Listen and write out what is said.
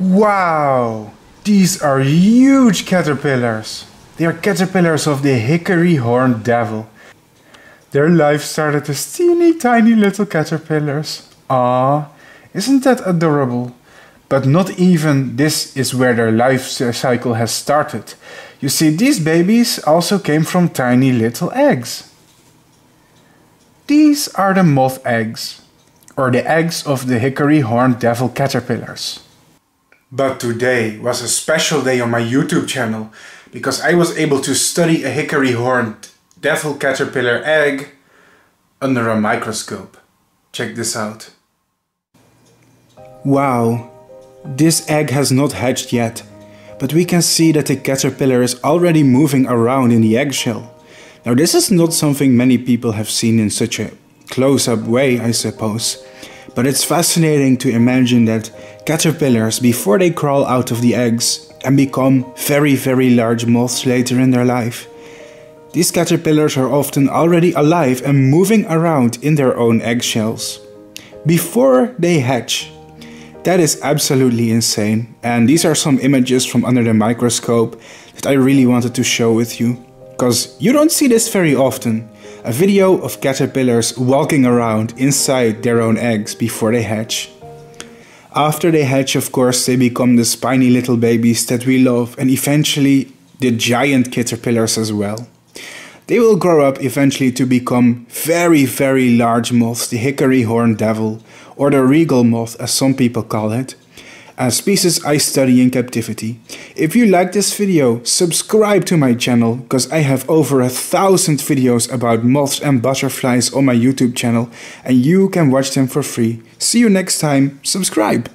Wow, these are huge caterpillars. They are caterpillars of the hickory horned devil. Their life started as teeny tiny little caterpillars. Ah, isn't that adorable? But not even this is where their life cycle has started. You see, these babies also came from tiny little eggs. These are the moth eggs, or the eggs of the hickory horned devil caterpillars. But today was a special day on my YouTube channel, because I was able to study a hickory horned devil caterpillar egg under a microscope. Check this out. Wow, this egg has not hatched yet, but we can see that the caterpillar is already moving around in the eggshell. Now this is not something many people have seen in such a close-up way, I suppose, but it's fascinating to imagine that caterpillars, before they crawl out of the eggs and become very, very large moths later in their life, these caterpillars are often already alive and moving around in their own eggshells before they hatch. That is absolutely insane, and these are some images from under the microscope that I really wanted to share with you, because you don't see this very often. A video of caterpillars walking around inside their own eggs before they hatch. After they hatch, of course, they become the spiny little babies that we love, and eventually the giant caterpillars as well. They will grow up eventually to become very, very large moths, the hickory horned devil, or the regal moth as some people call it, a species I study in captivity. If you like this video, subscribe to my channel, because I have over 1,000 videos about moths and butterflies on my YouTube channel, and you can watch them for free. See you next time, subscribe!